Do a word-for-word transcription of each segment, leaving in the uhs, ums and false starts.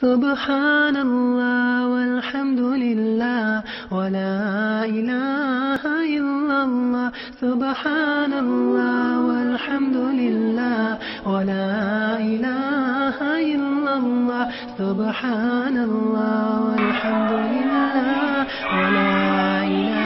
سبحان الله والحمد لله ولا إله إلا الله. سبحان الله والحمد لله ولا إله إلا الله. سبحان الله والحمد لله ولا إله.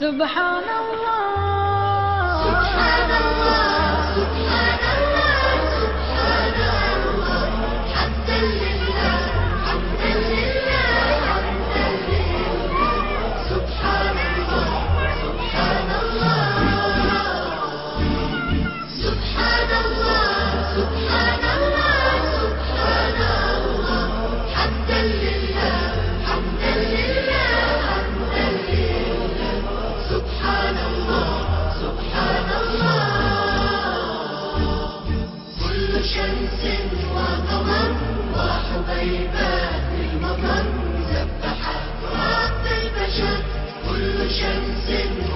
سبحان الله سبحان الله سبحان الله سبحان الله حمدا لله حمدا لله حمدا لله سبحان الله سبحان الله سبحان الله سبحان الله سبحان الله حمدا لله حمدا لله حمدا لله سبحان الله سبحان الله كل شمس وقمر وحبيبات المطر سبحت رب البشر كل شمس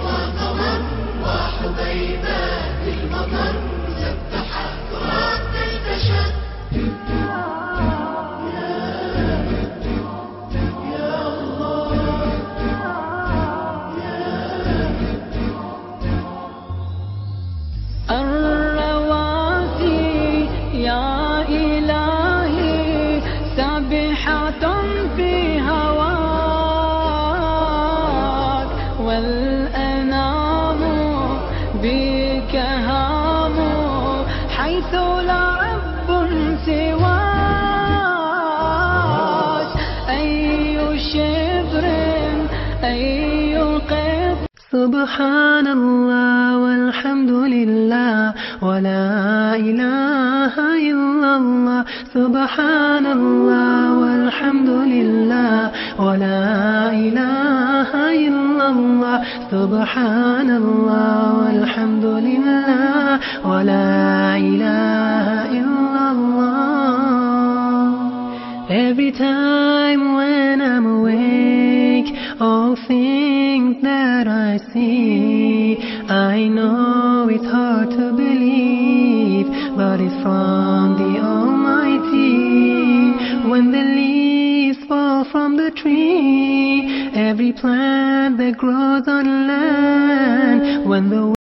وقمر وحبيبات المطر سبحت رب البشر والأنام بك هام حيث لا رب سواك أي شبر أي قطر سبحان الله والحمد لله ولا إله إلا الله سبحان الله والحمد لله ولا إله إلا الله سبحان الله والحمد لله ولا إله إلا الله. Every time when I'm awake, all things that I see, I know it's hard to believe, but it's from the Almighty. When the leaves fall from the tree, every plant that grows on land, when the